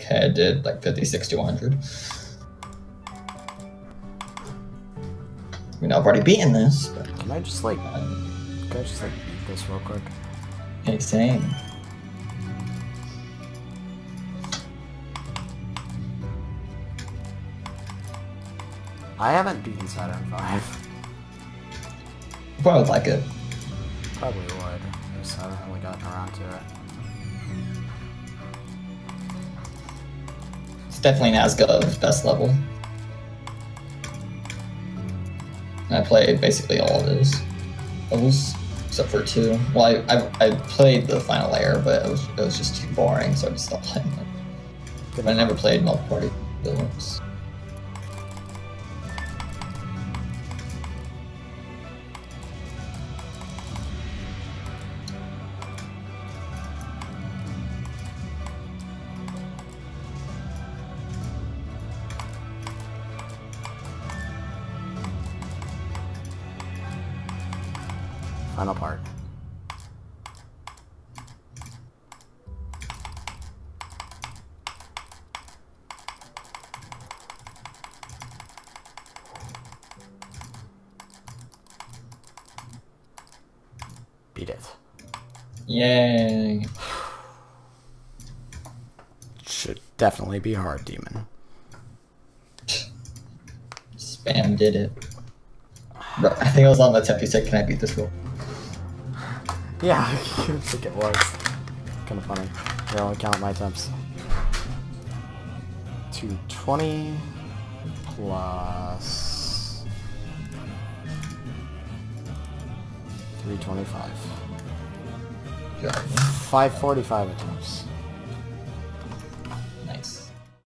Cad did like 56 to 100. I mean, I've already beaten this, but... Can I just beat this real quick? Hey, same. I haven't beaten Saturn 5. Probably would like it. Probably would. I just haven't really gotten around to it. It's definitely Nazgul's best level. I played basically all of his levels, except for 2. Well, I played the final layer, but it was just too boring, so I just stopped playing it. But I never played multi-party builds. Final part. Beat it. Yay. Should definitely be hard, demon. Spam did it. Bro, I think I was on the tip. You said, can I beat this rule? Yeah, I think it was. Kinda funny. Here, I'll count my attempts. 220 plus 325. 545 attempts.